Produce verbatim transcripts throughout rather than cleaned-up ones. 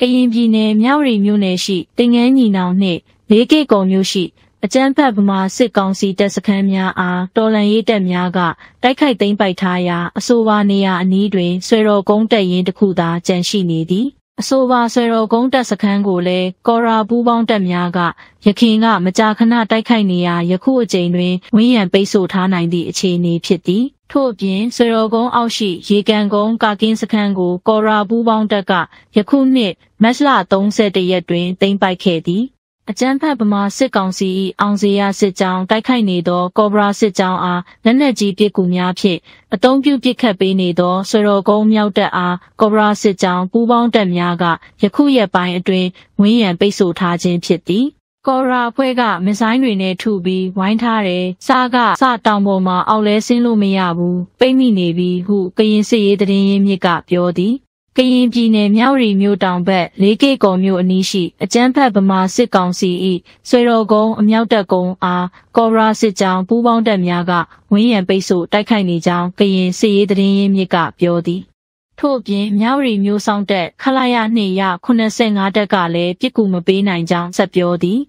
Kayimjine Miauri Muneshi, Dingani Nao Ne, Leke Gomyoshi, A Jampa Buma Sikonsi Desakamia A, Dolan Yedem Yaga, Daikai Dingbai Taya, Asovania Nidwe, Swero Gongda Yendakuda, Janshi Nidi. Asova Swero Gongda Sakangule, Gora Bubong Dem Yaga, Yakinga Majakana Daikai Nia, Yaku Janwe, Wian Beso Tanai Di Chini Piti. Tobin, Serogong Aushi, Yigangong Gakin Sakangu, Gora Bubong Daga, Yakunit, Masla Dong said the Yedwin, Ding by Kedi. A Jampabama Sikonsi, Anzia sit down, Daikai Nido, Gora sit down are, Nanaji Pikunya Pit, a Dong Yu Pikabi Nido, Serogong Yauda are, Gora sit down, Bubong Dem Yaga, Yakuya by a drain, Win and Basil Tajin Piti. Gora Puega Misainrine to be Wintare Saga Satamoma Aulesin Lumiabu Bami Nevi who Kayin say the name Yika Piodi. Kayin Gine Miauri Mu down bet Leke go mu anishi a jampa bama sit gong see swero gong miauta gong ah Gora sit down bubong dem yaga win and basu daikani down kayin say the name Yika Piodi. Tobin Miauri Mu sound that Kalaya Nia Kunaseng Adagale Pikuma Bay Nine Jang Sapiodi.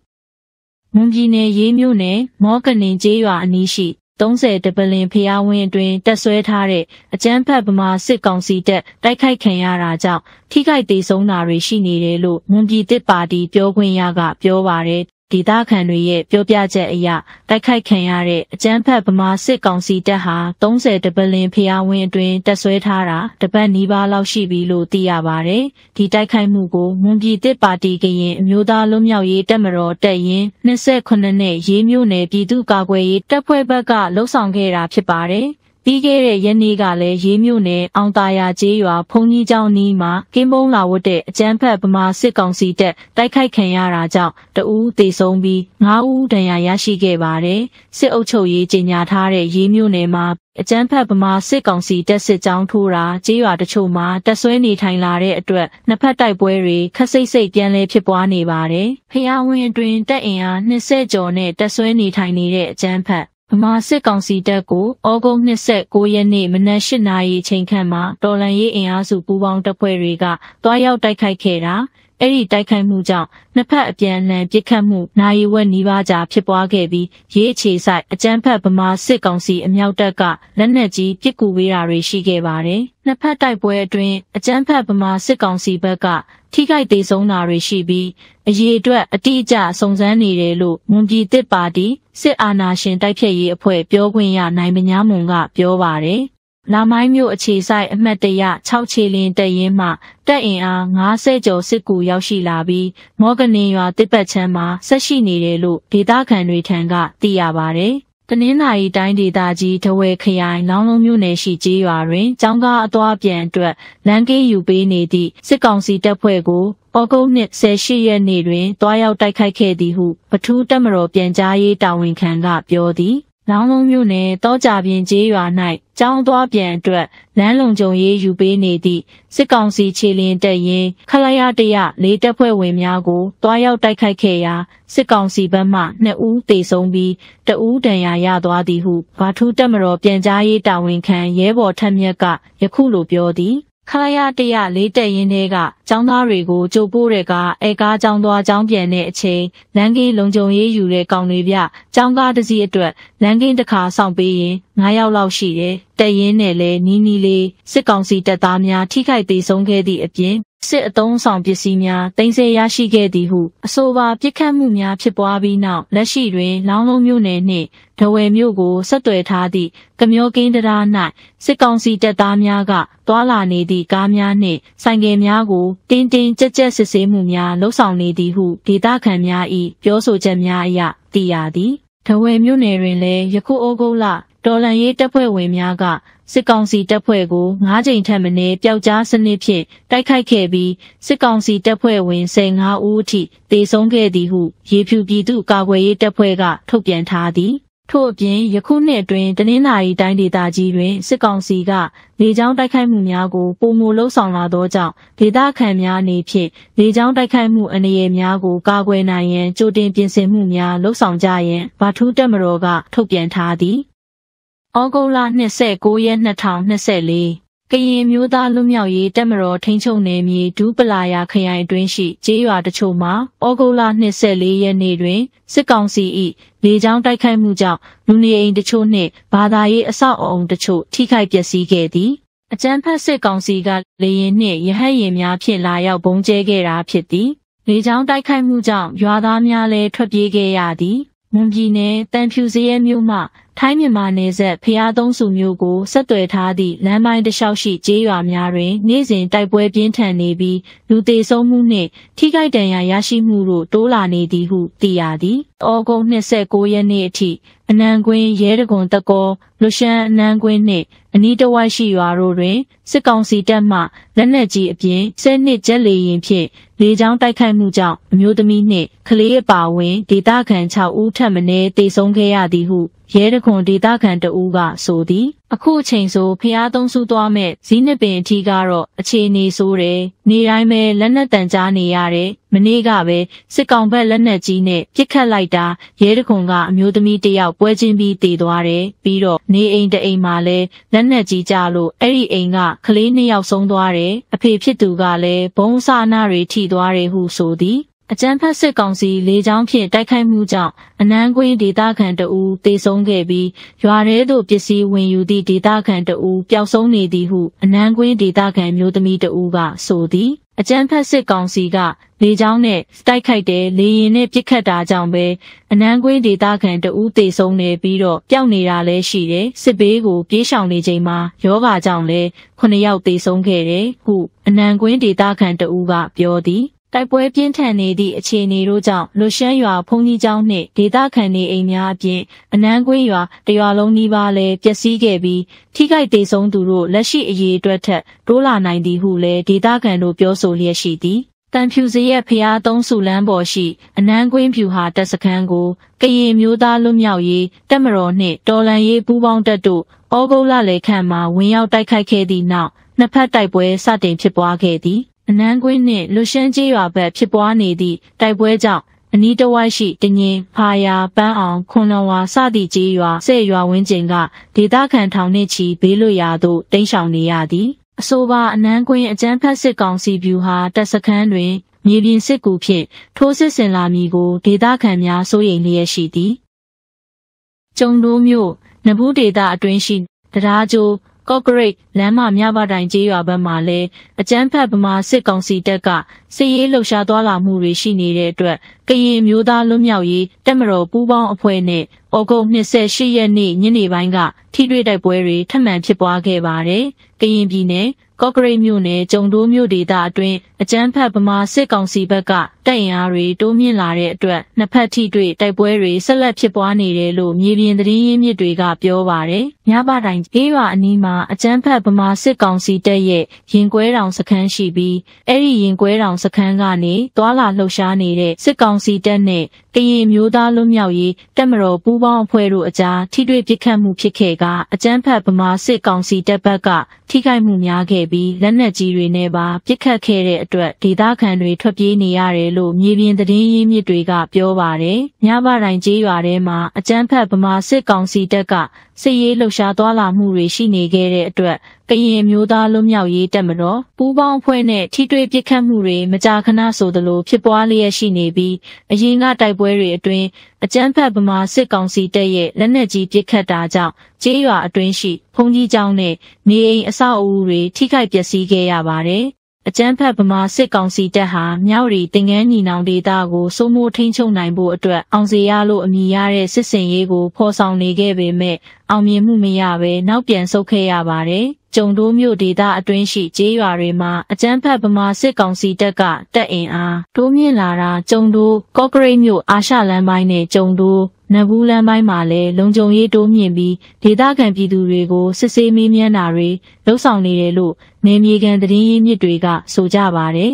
Mungine Ye Mune, Morgan in Jaywa Anishi, Dong Se de Berlin Pia Windwin, Desuetare, a Jampabama Sikonsi de Daikai Kanyara Jang, Tikai de Sonari Shini Lu, Mungi de Badi, Biogwin Yaga, Bioware, Dida Kanri, Biobiaja Ya, Daikai Kanyare, a Jampabama Sikonsi de Ha, Dong Se de Berlin Pia Windwin, Desuetara, the Baniba Lao Shibi Lu Diabare, the Daikai Mugo, Mungi de Badi Gayin, Muda Lumia Ye Demero, Dayin, Nese Kunane, Ye Mune, Bidu Gagwe, the Puebaga, Losangera Pibare, Bigere Yenigale, Ye Mune, Antaya Jua, Pony Jao Nima, Gimbong Lawode, Jampabama Sikonsi de, Daikai Kanyara Jao, the U de Zombi, Nau Dayashi Gevare, Se Ocho Ye Jinatare, Ye Mune Ma. A Jampabama Sikonsi desit down to Ra, Jua de Choma, Dasweni Tainlare Adre, Napatai Bueri, Kasei Dianle Pibuani Vare, Piawin Drin Daia, Nise Jone, Dasweni Tainire, Jampa. Ma Sikonsi Dago, Ogong Nise, Goyeni, Menashinai, Chinkama, Dolan Ye Asu Buang de Pueriga, Doyao Daikai Kera, Eri Daikai Mujang, Napa Bianle, Bikamu, Naiwa Nivaja, Pibuagebi, Ye Chisai, a Jampabama Sikonsi, Miaudaga, Lenaji, Pikuira Shigevare, Napa Daiboy Drin, a Jampabama Sikonsi Berga, Tigai de Sonari Shibi, a Ye Dwa, a Dija, Songzani Relu, Mundi de Badi, Sit Anashin Daipi, a Poe, Bioguia, Naimiamunga, Biovare. La mai mu a chi sai a met de ya, chao chi lin de yin ma, de in a, nga se jo siku yao shi la bi, morgan in ya de bet chen ma, se shi ni de lu, de da kan ri ten ga, di ya ba de. The nin ai dine de da ji to we kiai, long long mu ne shi ji ya rin, jang ga a doa bien due, lang ge yu be ne di, sit gong si de pue gu, o go nit se shi ye ni rin, doa yao dai kai ke di hu, but two demero bien jia ye da win kan ga bio di. Langlong Yune, Doja Bien Jia Night, Zhang Dua Bien Dre, Langlong Jong Ye Yu Be Nedi, Sikonsi Chilin De Yin, Kalaya Dea, Li De Pue Wim Yago, Doyao Daikai Kea, Sikonsi Bama, Ne U De Zombi, De U Den Ya Dua Di Hu, Batu Demero Bien Jia Dawin Kan, Yebo Tem Yaga, Yakulu Biodi. Kalaya Dea Li De Yin Nega, Zhang Na Rigu, Jobu Rega, Ega Zhang Dua Zhang Bien Ne Che, Langi Long Jong Ye Yu Le Gong Libia, Zhang Ga De Zi Dre, Langin de Ka Sang Beyin, Nayao Lao Shi Ye, De Yin Ne Le, Nini Le, Sikonsi De Damia, Tikai De Song Ke Di Abien, Sit Dong Sang Bisimia, Dengse Yashi Ke Di Hu, Asova Pikamumia Pibuabi Now, Lashi Rin, Langlong Mune Ne, Tawe Mugo, Satwe Tadi, Gamyokin De Da Nai, Sikonsi De Damia Ga, Dwala Ne Di Gamia Ne, Sange Mia Gu, Din Din Je Je Se Se Mumia, Lo Sang Ne Di Hu, Di Da Kan Mia I, Bioso Je Mia Ya, Di Ya Di. Tawe Munerin Le, Yaku Ogo La, Dolan Ye Depwe Wimyaga, Sikonsi Depwe Gu, Ngajin Temene, Biaoja Senipin, Daikai Kebi, Sikonsi Depwe Win Seng Ha Uti, De Songke Di Hu, Ye Pu Bidu Gagwe Depwe Ga, Tobian Tadi. Tobin, Yakune Drin, Deninai Dindi Daji Rin, Sikonsi Ga, Li Zhang Daikai Mumyago, Bomu Lo Sang La Dojang, Li Da Kamya Nipin, Li Zhang Daikai Mu and Ye Myago, Gagwe Nayen, Jodin Binsen Mumya, Lo Sang Jayen, Batu Demaroga, Tobian Tadi. Ogola Nese Goyen Natang Neseli. ကရင်မျိုးသားလွတ်မြောက်ရေးတပ်မတော်ထိန်းချုပ်နယ်မြေဒူးပလာယာခရိုင်အတွင်းရှိကျေးရွာတချို့မှာဩဂုတ်လ၂၄ရက်နေ့တွင်စစ်ကောင်စီ၏လေကြောင်းတိုက်ခိုက်မှုကြောင့်လူနေအိမ်တချို့နှင့်ဘာသာရေးအဆောက်အအုံတချို့ထိခိုက်ပျက်စီးခဲ့သည်။အကြမ်းဖက်စစ်ကောင်စီကလေယာဉ်နှင့်ရဟတ်ယာဉ်များဖြင့်လာရောက်ပုံကျဲခဲ့တာဖြစ်သည်။လေကြောင်းတိုက်ခိုက်မှုကြောင့်ရွာသားများလည်းထွက်ပြေးခဲ့ရသည်။မွန်ပြည်နယ်တန်ဖြူစရဲမြို့မှထိုင်းမြန်မာနယ်စပ်ဖျားသုံးစုမျိုးကိုဆက်သွယ်ထားသည့်လမ်းပိုင်းတစ်လျှောက်ရှိကျေးရွာများတွင်နေ့စဉ်တိုက်ပွဲပြင်းထန်နေပြီးလူသေဆုံးမှုနှင့်ထိခိုက်ဒဏ်ရာရရှိမှုတို့တိုးလာနေသည်ဟုသိရသည်။ဩဂုတ်၂၉ရက်နေ့အထိအနံကွင်းရဲတကွန်တကောလွရှမ်းအနံကွင်းနှင့်အနီးတစ်ဝိုက်ရှိရွာတို့တွင်စစ်ကောင်စီတပ်မှလက်နက်ကြီးအပြင်စစ်နှစ်ဂျက်လေယာဉ်ဖြင့်လေကြောင်းတိုက်ခိုက်မှုကြောင့်အမျိုးသမီးနှင့်ကလေးအပါအဝင်ဒေသခံ၆ဦးထပ်မံသေဆုံးခဲ့ရသည်ဟုရဲတကွန်ဒေသခံတဦးကဆိုသည်။အခုအချိန်ဆိုဖျားသုံးစုသွားမဲ့ဇီးနှစ်ပင်အထိကတော့အခြေအနေဆိုးတယ်။နေတိုင်းပဲလက်နက်တန်ကြားနေရတယ်။မနေ့ကပဲစစ်ကောင်ဘက်လက်နက်ကြီးနဲ့ပစ်ခတ်လိုက်တာရဲတကွန်ကအမျိုးသမီးတစ်ယောက်ပွဲချင်းပြီးတည်သွားတယ်။ပြီးတော့နေအိမ်တစ်အိမ်မှာလည်းလက်နက်ကြီးကြလို့အဲ့ဒီအိမ်ကကလေးနှစ်ယောက်ဆုံးသွားတယ်။အဖေဖြစ်သူကလည်းဘုံအစနာတွေထိသွားတယ်ဟုဆိုသည်။အကြမ်းဖက်စစ်ကောင်စီလေကြောင်းဖြင့်တိုက်ခိုက်မှုကြောင့်အနံကွင်းဒေသခံတအူးသေဆုံးခဲ့ပြီးရွာထဲသို့ပစ္စည်းဝင်ယူသည့်ဒေသခံတအူးပျောက်ဆုံးနေသည်ဟုအနံကွင်းဒေသခံမျိုးသမီးတအူးကဆိုသည်။အကြမ်းဖက်စစ်ကောင်စီကလေကြောင်းနဲ့တိုက်ခိုက်တဲ့လေယာဉ်နဲ့ပစ်ခတ်တာကြောင့်ပဲအနံကွင်းဒေသခံတအူးသေဆုံးနေပြီးတော့ပျောက်နေတာလည်းရှိတယ်။စစ်ဘေးကိုပြေးရှောင်နေချိန်မှာယောဂါကြောင့်လည်းခုနှစ်ယောက်သေဆုံးခဲ့တယ်ဟုအနံကွင်းဒေသခံတအူးကပြောသည်။တိုက်ပွဲပြင်းထန်နေသည့်အခြေအနေတို့ကြောင့်လွရှမ်းရွာဖုန်ကြီးကျောင်းနှင့်ဒေသခံနေအိမ်များအပြင်အနံကွင်းရွာတရွာလုံးနီးပါးလည်းပျက်စီးခဲ့ပြီးထိခိုက်ဒေဆုံးသူတို့လက်ရှိအရေးအတွက်ထက်တိုးလာနိုင်သည်ဟုလည်းဒေသခံတို့ပြောဆိုလျက်ရှိသည်။တန်ဖြူစရက်ဖျားသုံးစုလမ်းပေါ်ရှိအနံကွင်းဖြူဟာတပ်စခန်းကိုကရင်မျိုးသားလွတ်မြောက်ရေးတပ်မတော်နှင့်တော်လှန်ရေးပူးပေါင်းတပ်တို့ဩဂုတ်လလယ်ခန့်မှာဝင်ရောက်တိုက်ခိုက်ခဲ့သည့်နောက်နှစ်ဖက်တိုက်ပွဲစတင်ဖြစ်ပွားခဲ့သည်။အနံကွင်းနှင့်လွရှမ်းကျေးရွာဘက်ဖြစ်ပွားနေသည့်တိုက်ပွဲကြောင့်အနီးတစ်ဝိုက်ရှိတငင်ဖာယာပန်းအောင်ခွန်တော်ဝါစသည့်ကျေးရွာဆဲ့ရွာဝင်းကျင်ကဒေသခံထောင်နှင့်ချီဘေးလွတ်ရာသို့တိမ်းရှောင်နေရသည်။အဆိုပါအနံကွင်းအကြမ်းဖက်စစ်ကောင်စီဗျူဟာတပ်စခန်းတွင်မြေပြင်စစ်ကူဖြင့်ထိုးစစ်ဆင်လာမည်ကိုဒေသခံများစိုးရိမ်လျက်ရှိသည်။ကျုံတိုးမြို့နဘူးဒေသအတွင်းရှိတရားကျိုးကော့ဂရိတ်လမ်းမမြပတိုင်ကျေးရွာဘက်မှာလည်းအကြမ်းဖက်ဗမာစစ်ကောင်စီတပ်ကစစ်ရေးလှုပ်ရှားသွားလာမှုတွေရှိနေတဲ့အတွက်ကရင်မျိုးသားလွတ်မြောက်ရေးတပ်မတော်ပူးပေါင်းအဖွဲ့နဲ့ဩဂုတ်၂၈ရက်နေ့ညနေပိုင်းကထိတွေ့တိုက်ပွဲတွေထပ်မံဖြစ်ပွားခဲ့ပါတယ်။ကရင်ပြည်နယ်ကော့ဂရိတ်မြို့နယ်ကျုံတိုးမြို့ဒေသအတွင်းအကြမ်းဖက်ဗမာစစ်ကောင်စီဘက်ကတပ်အင်အားတွေတိုးမြင့်လာတဲ့အတွက်နှစ်ဖက်ထိတွေ့တိုက်ပွဲတွေဆက်လက်ဖြစ်ပွားနေတယ်လို့မြေပြင်သတင်းရင်းမြစ်တွေကပြောပါတယ်။မြပတိုင်ကျေးရွာအနီးမှာအကြမ်းဖက်ဗမာစစ်ကောင်စီတပ်ရဲ့ရင်ကွဲတောင်စခန်းရှိပြီးအဲ့ဒီရင်ကွဲတောင်စခန်းကနေသွာလာလှုပ်ရှားနေတဲ့စစ်ကောင်စီတပ်နဲ့ကရင်မျိုးသားလွတ်မြောက်ရေးတပ်မတော်ပူးပေါင်းအဖွဲ့တို့အကြားထိတွေ့ပစ်ခတ်မှုဖြစ်ခဲ့ကအကြမ်းဖက်ဗမာစစ်ကောင်စီတပ်ဘက်ကထိခိုက်မှုများခဲ့ပြီးလက်နက်ကြီးတွေနဲ့ပါပစ်ခတ်ခဲ့တဲ့အတွက်ဒေသခံတွေထွက်ပြေးနေရတယ်လို့မြေပြင်သတင်းရင်းမြစ်တွေကပြောပါတယ်။မြပတိုင်ကျေးရွာထဲမှာအကြမ်းဖက်ဗမာစစ်ကောင်စီတပ်ကစစ်ရေးလှုပ်ရှားသွားလာမှုတွေရှိနေခဲ့တဲ့အတွက်ကရင်မျိုးသားလွတ်မြောက်ရေးတပ်မတော်ပူးပေါင်းအဖွဲ့နဲ့ထိတွေ့ပစ်ခတ်မှုတွေမကြာခဏဆိုသလိုဖြစ်ပွားလျက်ရှိနေပြီးအရင်ကတိုက်ပွဲတွေအတွင်းအကြမ်းဖက်ဗမာစစ်ကောင်စီတပ်ရဲ့လက်နက်ကြီးပစ်ခတ်တာကြောင့်ကျေးရွာအတွင်းရှိဖုန်ကြီးကျောင်းနဲ့နေအိမ်အဆောက်အဦတွေထိခိုက်ပျက်စီးခဲ့ရပါတယ်။အကြမ်းဖက်ဗမာစစ်ကောင်စီတပ်ဟာမြောက်ရီတင်ငန်းညီနောင်ဒေသကိုစိုးမိုးထိန်းချုပ်နိုင်ဖို့အတွက်အောင်စေရလို့အမည်ရတဲ့စစ်စင်ရေးကိုဖော်ဆောင်နေခဲ့ပေမဲ့အောင်မြင်မှုမရဘဲနောက်ပြန်ဆုတ်ခဲ့ရပါတယ်။ကျုံတိုးမြို့ဒေသအတွင်းရှိကျေးရွာတွေမှာအကြမ်းဖက်ဗမာစစ်ကောင်စီတပ်ကတပ်အင်အားတိုးမြင့်လာတာကျုံတိုးကော့ဂရိတ်မြို့အာရှလမ်းပိုင်းနဲ့ကျုံတိုးနဘူးလမ်းပိုင်းမှာလည်းလုံခြုံရေးတိုးမြင့်ပြီးဒေသခံပြည်သူတွေကိုစစ်ဆေးမေးမြန်းတာတွေလှုပ်ဆောင်နေတယ်လို့နယ်မြေခံသတင်းရင်းမြစ်တွေကဆိုကြပါတယ်